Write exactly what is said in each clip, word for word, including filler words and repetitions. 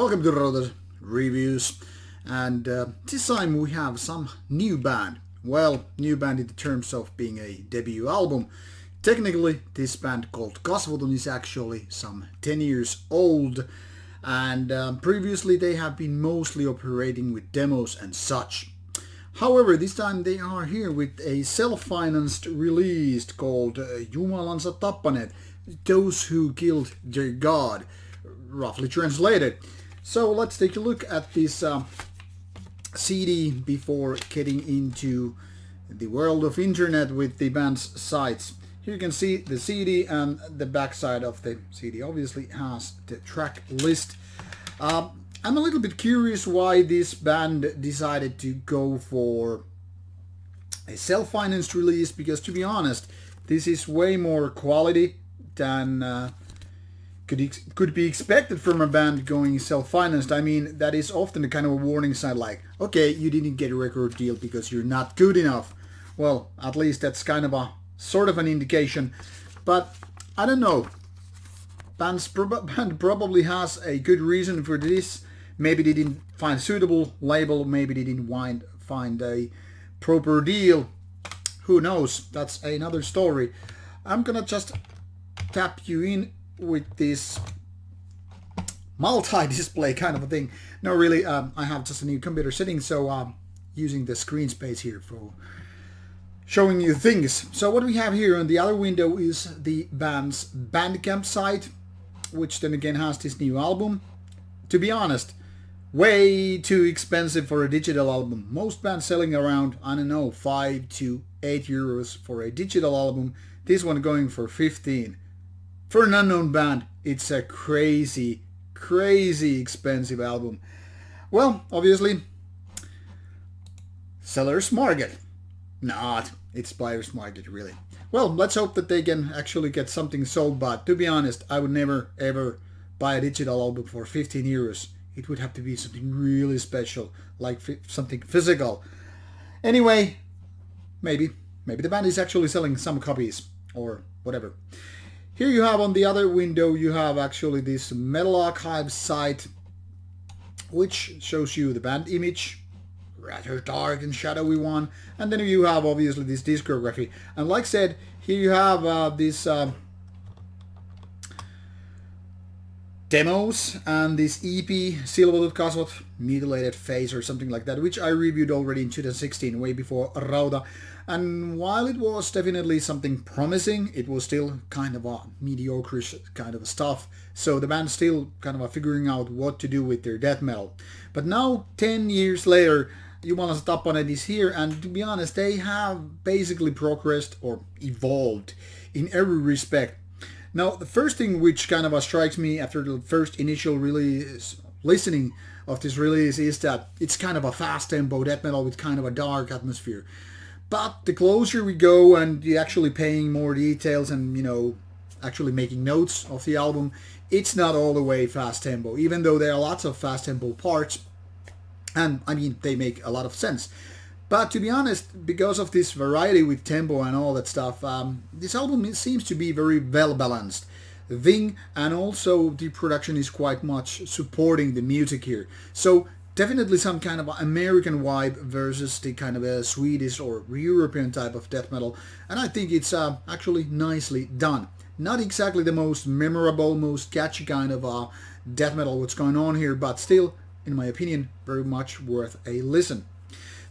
Welcome to Rauta's Reviews, and uh, this time we have some new band. Well, new band in the terms of being a debut album. Technically, this band called Kasvoton is actually some ten years old, and uh, previously they have been mostly operating with demos and such. However, this time they are here with a self-financed release called uh, Jumalansa tappaneet, those who killed their god, roughly translated. So let's take a look at this uh, C D before getting into the world of internet with the band's sites. Here you can see the C D, and the backside of the C D obviously has the track list. Uh, I'm a little bit curious why this band decided to go for a self-financed release, because to be honest, this is way more quality than uh, could, ex could be expected from a band going self-financed. I mean, that is often a kind of a warning sign, like, okay, you didn't get a record deal because you're not good enough. Well, at least that's kind of a sort of an indication, but I don't know. Band's prob band probably has a good reason for this. Maybe they didn't find a suitable label, maybe they didn't find, find a proper deal. Who knows? That's another story. I'm gonna just tap you in with this multi-display kind of a thing. No, really, um, I have just a new computer setting, so I'm using the screen space here for showing you things. So what we have here on the other window is the band's Bandcamp site, which then again has this new album. To be honest, way too expensive for a digital album. Most bands selling around, I don't know, five to eight euros for a digital album. This one going for fifteen. For an unknown band, it's a crazy, crazy expensive album. Well, obviously, seller's market. Not. It's buyer's market, really. Well, let's hope that they can actually get something sold, but to be honest, I would never ever buy a digital album for fifteen euros. It would have to be something really special, like something physical. Anyway, maybe maybe the band is actually selling some copies or whatever. Here you have on the other window, you have actually this Metal Archives site, which shows you the band image, rather dark and shadowy one, and then you have obviously this discography. And like I said, here you have uh, these uh, demos and this E P, Silhouette Kasvot, Mutilated Face or something like that, which I reviewed already in two thousand sixteen, way before Rauta. And while it was definitely something promising, it was still kind of a mediocre kind of stuff. So the band still kind of are figuring out what to do with their death metal. But now, ten years later, Jumalansa tappaneet is here, and to be honest, they have basically progressed or evolved in every respect. Now, the first thing which kind of strikes me after the first initial release, listening of this release, is that it's kind of a fast tempo death metal with kind of a dark atmosphere. But the closer we go and you're actually paying more details and, you know, actually making notes of the album, it's not all the way fast tempo, even though there are lots of fast tempo parts. And I mean, they make a lot of sense. But to be honest, because of this variety with tempo and all that stuff, um, this album it seems to be very well balanced. The thing, and also the production is quite much supporting the music here. So definitely some kind of American vibe versus the kind of a Swedish or European type of death metal. And I think it's uh, actually nicely done. Not exactly the most memorable, most catchy kind of uh, death metal what's going on here, but still, in my opinion, very much worth a listen.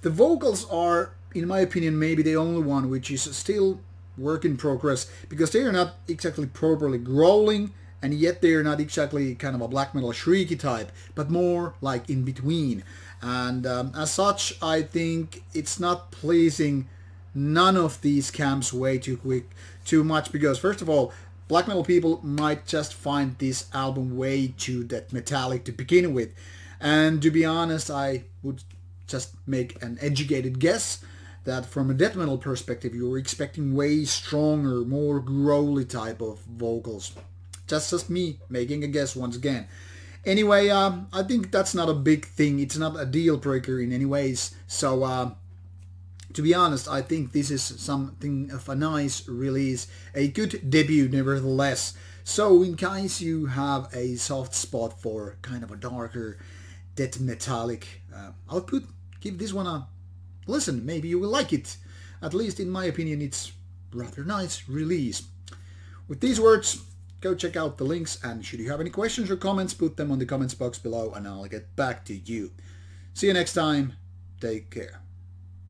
The vocals are, in my opinion, maybe the only one which is still work in progress, because they are not exactly properly growling, and yet they are not exactly kind of a black metal shrieky type, but more like in between. And um, as such, I think it's not pleasing none of these camps way too quick, too much, because first of all, black metal people might just find this album way too that metallic to begin with. And to be honest, I would just make an educated guess that from a death metal perspective, you're expecting way stronger, more growly type of vocals. Just, just me making a guess once again. Anyway, um, I think that's not a big thing. It's not a deal breaker in any ways. So, uh, to be honest, I think this is something of a nice release. A good debut, nevertheless. So in case you have a soft spot for kind of a darker, dead metallic uh, output, give this one a listen, maybe you will like it. At least in my opinion, it's rather nice release. With these words, go check out the links, and should you have any questions or comments, put them on the comments box below and I'll get back to you. See you next time, take care.